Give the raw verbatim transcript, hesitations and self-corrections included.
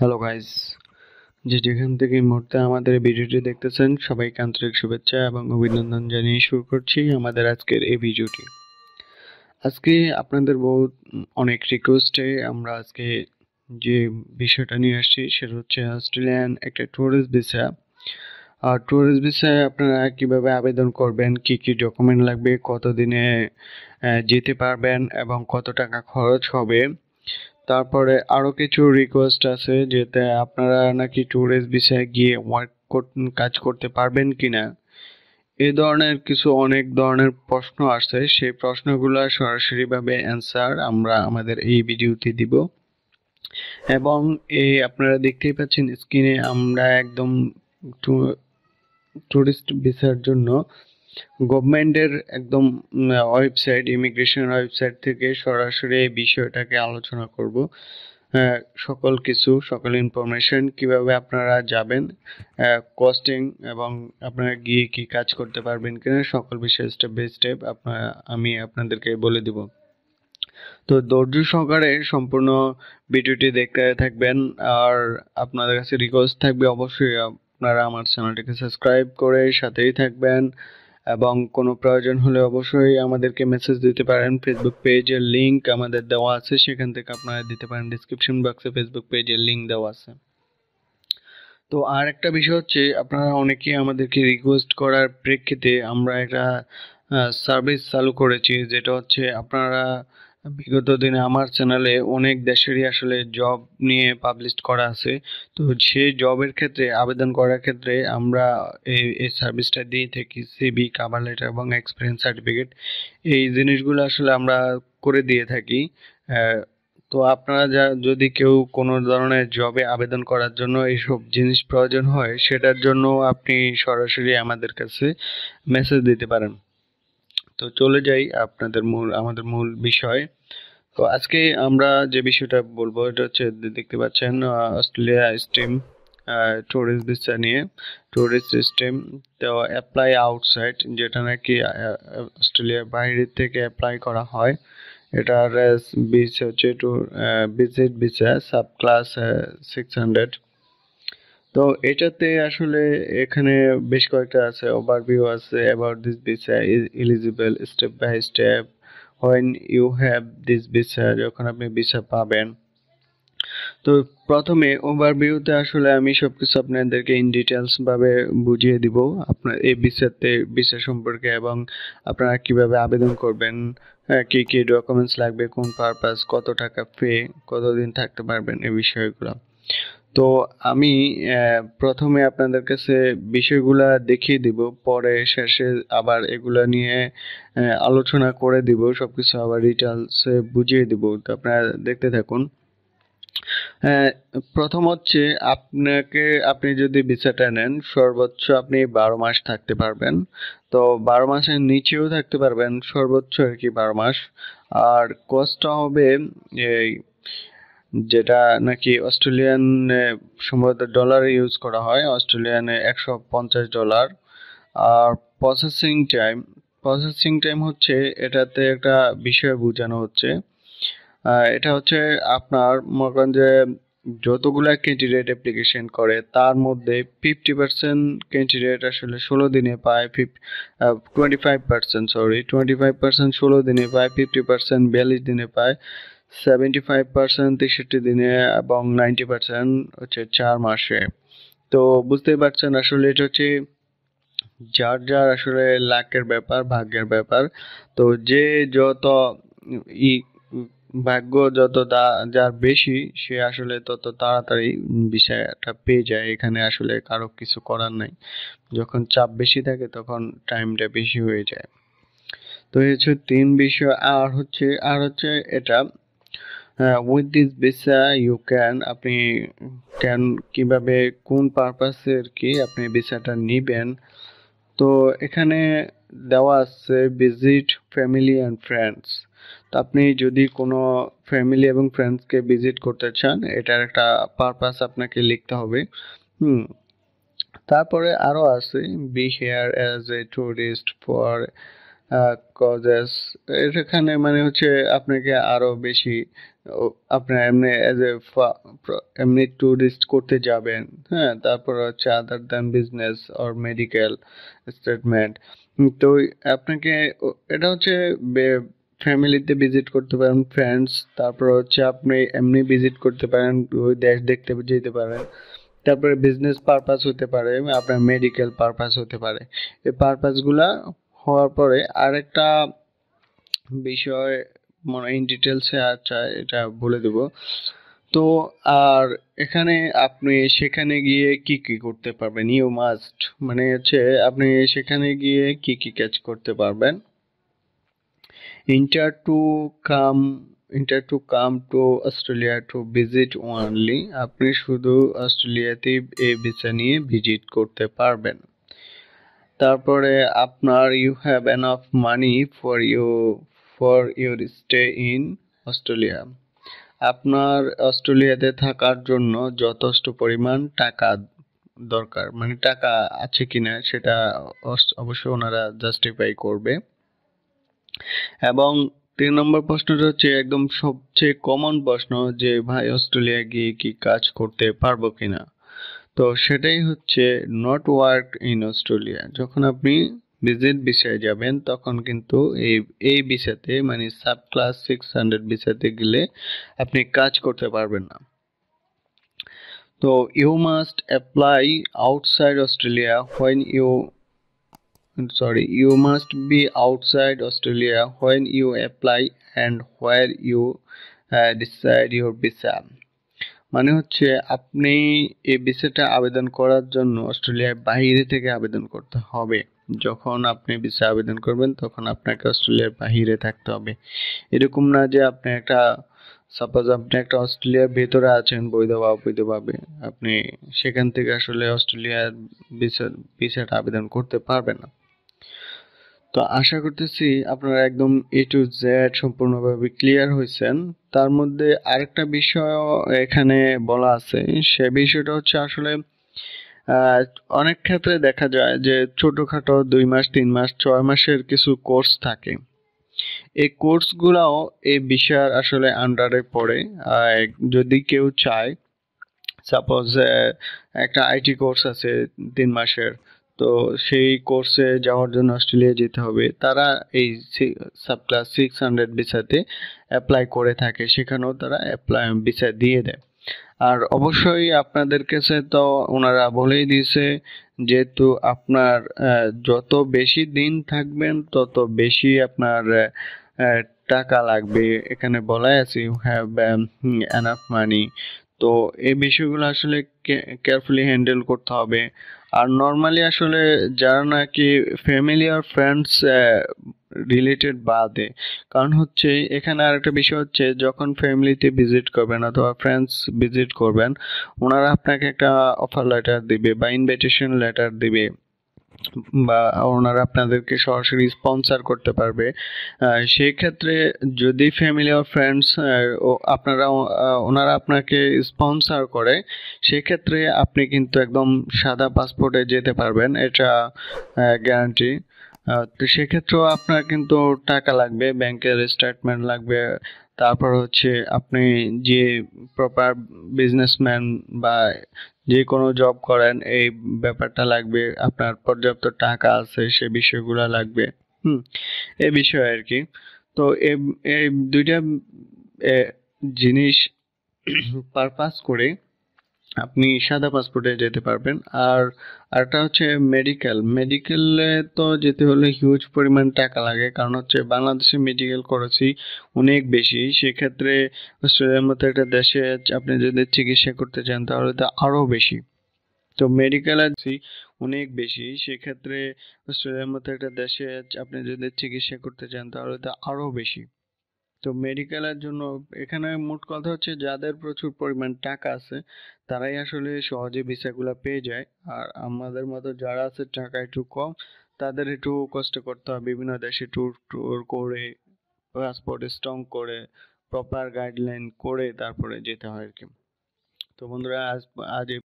Hello guys, যে যেখান থেকে এই মুহূর্তে আমাদের ভিডিওটি দেখতেছেন সবাইকে আন্তরিক শুভেচ্ছা এবং অভিনন্দন জানিয়ে শুরু করছি আমাদের আজকের এই ভিডিওটি। আজকে আপনাদের বহুত অনেক রিকোয়েস্টে আমরা আজকে যে বিষয়টা নিয়ে আসছি সেটা হচ্ছে অস্ট্রেলিয়ান একটা ট্যুরিস্ট ভিসা। আর ট্যুরিস্ট ভিসায় আপনারা কীভাবে আবেদন করবেন, কি কি ডকুমেন্ট লাগবে, কতদিনে যেতে পারবেন এবং কত টাকা খরচ হবে, তারপরে আরও কিছু রিকোয়েস্ট আছে যেতে আপনারা নাকি ট্যুরিস্ট ভিসায় গিয়ে ওয়ার্ক কাজ করতে পারবেন কিনা, এই ধরনের কিছু অনেক ধরনের প্রশ্ন আসছে। সেই প্রশ্নগুলো সরাসরিভাবে অ্যান্সার আমরা আমাদের এই ভিডিওতে দিব। এবং এই আপনারা দেখতেই পাচ্ছেন স্ক্রিনে আমরা একদম ট্যুরিস্ট ভিসার জন্য গভর্নমেন্টের একদম ওয়েবসাইট, ইমিগ্রেশন ওয়েবসাইট থেকে সরাসরি এই বিষয়টাকে আলোচনা করব, সকল কিছু, সকল ইনফরমেশন, কিভাবে আপনারা যাবেন, কস্টিং এবং আপনারা গিয়ে কি কাজ করতে পারবেন কিনা, সকল বিষয়ে স্টেপ বাই স্টেপ আপনারা আমি আপনাদেরকে বলে দিব। তো ধৈর্য সহকারে সম্পূর্ণ ভিডিওটি দেখতে থাকবেন। আর আপনাদের কাছে রিকোয়েস্ট থাকবে অবশ্যই আপনারা আমার চ্যানেলটিকে সাবস্ক্রাইব করে সাথেই থাকবেন এবং কোনো প্রয়োজন হলে অবশ্যই আমাদেরকে মেসেজ দিতে পারেন। ফেসবুক পেজের লিঙ্ক আমাদের দেওয়া আছে, সেখান থেকে আপনারা দিতে পারেন, ডিসক্রিপশন বক্সে ফেসবুক পেজের লিঙ্ক দেওয়া আছে। তো আর একটা বিষয় হচ্ছে আপনারা অনেকেই আমাদেরকে রিকোয়েস্ট করার প্রেক্ষিতে আমরা একটা সার্ভিস চালু করেছি, যেটা হচ্ছে আপনারা বিগত দিনে আমার চ্যানেলে অনেক দেশেরই আসলে জব নিয়ে পাবলিশ করা আছে। তো সেই জবের ক্ষেত্রে আবেদন করার ক্ষেত্রে আমরা এই সার্ভিসটা দিয়ে থাকি, সিভি, কাভার লেটার এবং এক্সপিরিয়েন্স সার্টিফিকেট, এই জিনিসগুলো আসলে আমরা করে দিয়ে থাকি। তো আপনারা যা যদি কেউ কোনো ধরনের জবে আবেদন করার জন্য এইসব জিনিস প্রয়োজন হয়, সেটার জন্য আপনি সরাসরি আমাদের কাছে মেসেজ দিতে পারেন। তো চলে যাই আপনাদের মূল আমাদের মূল বিষয়। তো আজকে আমরা যে বিষয়টা বলবো এটা হচ্ছে দেখতে পাচ্ছেন অস্ট্রেলিয়া স্টেম ট্যুরিস্ট ভিসা নিয়ে, ট্যুরিস্ট স্টেম তো অ্যাপ্লাই আউটসাইড, যেটা নাকি অস্ট্রেলিয়ার বাইরের থেকে অ্যাপ্লাই করা হয়। এটার বিস হচ্ছে to visit visa subclass six hundred. তো এটাতে আসলে এখানে বেশ কয়েকটা আছে, ওভারভিউ আছে, about this visa is eligible step by step, when you have this visa, যখন আপনি ভিসা পাবেন। তো প্রথমে ওভারভিউতে আসলে আমি সব কিছু আপনাদেরকে ইন ডিটেলসভাবে বুঝিয়ে দিব, আপনার এই ভিসাতে ভিসা সম্পর্কে এবং আপনারা কিভাবে আবেদন করবেন, কী কী ডকুমেন্টস লাগবে, কোন পারপাস, কত টাকা পে, কতদিন থাকতে পারবেন, এই বিষয়গুলো। তো আমি প্রথমে আপনাদের কাছে বিষয়গুলা দেখিয়ে দিব, পরে শেষে আবার এগুলা নিয়ে আলোচনা করে দিব, সব কিছু আবার ডিটেলসে বুঝিয়ে দিব। তো আপনারা দেখতে থাকুন। প্রথম হচ্ছে আপনাকে আপনি যদি ভিসাটা নেন, সর্বোচ্চ আপনি বারো মাস থাকতে পারবেন। তো বারো মাসের নিচেও থাকতে পারবেন, সর্বোচ্চ আর কি বারো মাস। আর কস্টটা হবে এই যেটা নাকি অস্ট্রেলিয়ান সম্ভবত ডলারে ইউজ করা হয়, অস্ট্রেলিয়ানে একশো পঞ্চাশ ডলার। আর প্রসেসিং টাইম, প্রসেসিং টাইম হচ্ছে এটাতে একটা বিষয় বোঝানো হচ্ছে, এটা হচ্ছে আপনার মনে করেন যে যতগুলা ক্যান্ডিডেট অ্যাপ্লিকেশন করে তার মধ্যে ফিফটি পার্সেন্ট ক্যান্ডিডেট আসলে ষোলো দিনে পায়, fif twenty five percent sorry twenty five percent ষোলো দিনে পায়, ফিফটি পার্সেন্ট বিয়াল্লিশ দিনে পায়, সেভেন্টি ফাইভ পার্সেন্ট তেষট্টি দিনে এবং নাইনটি পার্সেন্ট হচ্ছে চার মাসে। তো বুঝতেই পারছেন আসলে এটা হচ্ছে যার যার আসলে লাকের ব্যাপার, ভাগ্যের ব্যাপার। তো যে যত ই ভাগ্য যত যার বেশি, সে আসলে তত তাড়াতাড়ি বিষয়টা পেয়ে যায়। এখানে আসলে কারো কিছু করার নাই, যখন চাপ বেশি থাকে তখন টাইমটা বেশি হয়ে যায়। তো এই হচ্ছে তিন বিষয়। আর হচ্ছে আর হচ্ছে এটা with this visa you can, আপনি ক্যান কীভাবে কোন পারপাসের কি আপনি ভিসাটা নেবেন। তো এখানে দেওয়া আছে ভিজিট ফ্যামিলি অ্যান্ড ফ্রেন্ডস। তো আপনি যদি কোনো ফ্যামিলি এবং ফ্রেন্ডসকে ভিজিট করতে চান, এটার একটা পারপাস আপনাকে লিখতে হবে। হুম তারপরে আরও আছে be here as a tourist for causes এটা এখানে মানে হচ্ছে আপনাকে আরো বেশি আপনি এমনি as a এমনি টুরিস্ট করতে যাবেন হ্যাঁ তারপর হচ্ছে other than business or medical statement তো আপনাকে এটা হচ্ছে family তে visit করতে পারেন friends তারপর হচ্ছে আপনি এমনি visit করতে পারেন ওই দেশ দেখতে যেতে পারেন তারপর business purpose হতে পারে আপনার medical purpose হতে পারে এই purpose গুলা হওয়ার পরে আরেকটা বিষয় মানে ইন ডিটেইলস এ আচ্ছা এটা বলে দেব তো আর এখানে আপনি সেখানে গিয়ে কি কি করতে পারবেন ইউ মাস্ট মানে হচ্ছে আপনি সেখানে গিয়ে কি কি ক্যাচ করতে পারবেন enter to come enter to come to Australia to visit only আপনি শুধু অস্ট্রেলিয়াতে এই ভিসা নিয়ে ভিজিট করতে পারবেন তারপরে আপনার you have enough money for you for your stay in Australia আপনার অস্ট্রেলিয়াতে থাকার জন্য যথেষ্ট পরিমাণ টাকা দরকার মানে টাকা আছে কিনা সেটা অবশ্যই ওনারা জাস্টিফাই করবে এবং তিন নম্বর প্রশ্নটা হচ্ছে একদম সবচেয়ে কমন প্রশ্ন যে ভাই অস্ট্রেলিয়া গিয়ে কি কাজ করতে পারবো কিনা তো সেটাই হচ্ছে not work in Australia যখন আপনি ভিজিট ভিসায় যাবেন তখন কিন্তু এই এই ভিসাতে মানে সাব ক্লাস six hundred ভিসাতে গেলে আপনি কাজ করতে পারবেন না তো you must apply outside Australia when you sorry you must be outside Australia when you apply and where you uh, decide your visa মানে হচ্ছে আপনি এই ভিসাটা আবেদন করার জন্য অস্ট্রেলিয়ার বাইরে থেকে আবেদন করতে হবে যখন আপনি ভিসা আবেদন করবেন তখন আপনাকে অস্ট্রেলিয়ার বাইরে থাকতে হবে এরকম না যে আপনি একটা সাপোজ আপনি একটা অস্ট্রেলিয়ার ভিতরে আছেন বৈধবা অবৈধভাবে আপনি সেখান থেকে আসলে অস্ট্রেলিয়ার ভিসা ভিসাটা আবেদন করতে পারবেন না তো আশা করতেছি আপনারা একদম A to Z সম্পূর্ণভাবে ক্লিয়ার হইছেন তার মধ্যে আরেকটা বিষয় এখানে বলা আছে সেই বিষয়টা হচ্ছে আসলে অনেক ক্ষেত্রে দেখা যায় যে ছোটখাটো দুই মাস তিন মাস ছয় মাসের কিছু কোর্স থাকে এই কোর্সগুলোও এই বিষয়ের আসলে আন্ডারে পড়ে যদি কেউ চায় সাপোজ একটা আইটি কোর্স আছে তিন মাসের তো সেই কোর্সে যাওয়ার জন্য অস্ট্রেলিয়া যেতে হবে তারা এই সাব ক্লাস six hundred ভিসাতে অ্যাপ্লাই করে থাকে সেখানেও তারা অ্যাপ্লাই ভিসা দিয়ে দেয় আর অবশ্যই আপনাদের কাছে তো ওনারা বলেই দিয়েছে যেহেতু আপনার যত বেশি দিন থাকবেন তত বেশি আপনার টাকা লাগবে এখানে বলাই আছে you have enough money তো এই বিষয়গুলো আসলে কেয়ারফুলি হ্যান্ডেল করতে হবে আর নরমালি আসলে যারা নাকি ফ্যামিলি আর ফ্রেন্ডস রিলেটেড বাদে কারণ হচ্ছে এখানে আরেকটা বিষয় হচ্ছে যখন ফ্যামিলিতে ভিজিট করবেন অথবা ফ্রেন্ডস ভিজিট করবেন ওনারা আপনাকে একটা অফার লেটার দিবে বা ইনভাইটেশন লেটার দিবে বা ওনারা আপনাদেরকে সরাসরি স্পন্সর করতে পারবে সেই ক্ষেত্রে যদি ফ্যামিলি অর ফ্রেন্ডস আপনারা ওনারা আপনাকে স্পন্সর করে সেই ক্ষেত্রে আপনি কিন্তু একদম সাদা পাসপোর্টে যেতে পারবেন এটা গ্যারান্টি তো সেই ক্ষেত্রে আপনার কিন্তু টাকা লাগবে ব্যাংকের স্টেটমেন্ট লাগবে তারপর হচ্ছে আপনি যে প্রপার বিজনেসম্যান বা যে কোনো জব করেন এই ব্যাপারটা লাগবে আপনার পর্যাপ্ত টাকা আছে সেই বিষয়গুলো লাগবে হুম এই বিষয় আর কি তো এই দুইটা জিনিস পারপাস করে আপনি সাদা পাসপোর্টে যেতে পারবেন আর আরটা হচ্ছে মেডিকেল মেডিকেলে তো যেতে হলে হিউজ পরিমাণ টাকা লাগে কারণ হচ্ছে বাংলাদেশে মেডিকেল খরচই অনেক বেশি সেই ক্ষেত্রে অস্ট্রেলিয়ার মতো একটা দেশে আপনি যদি চিকিৎসা করতে চান তাহলে তো আরো বেশি তো মেডিকেল আছে অনেক বেশি সেই ক্ষেত্রে অস্ট্রেলিয়ার মতো একটা দেশে আপনি যদি চিকিৎসা করতে চান তাহলে তো আরো বেশি তো মেডিকেলের জন্য এখানে মোট কথা হচ্ছে যাদের প্রচুর পরিমাণ টাকা আছে তারাই আসলে সহজে ভিসাগুলো পেয়ে যায় আর আমাদের মতো যারা আছে টাকা একটু কম তাদের একটু কষ্ট করতে হয় বিভিন্ন দেশে ট্যুর ট্যুর করে পাসপোর্ট স্ট্রং করে প্রপার গাইডলাইন করে তারপরে যেতে হয় আর কি তো বন্ধুরা আজ আজ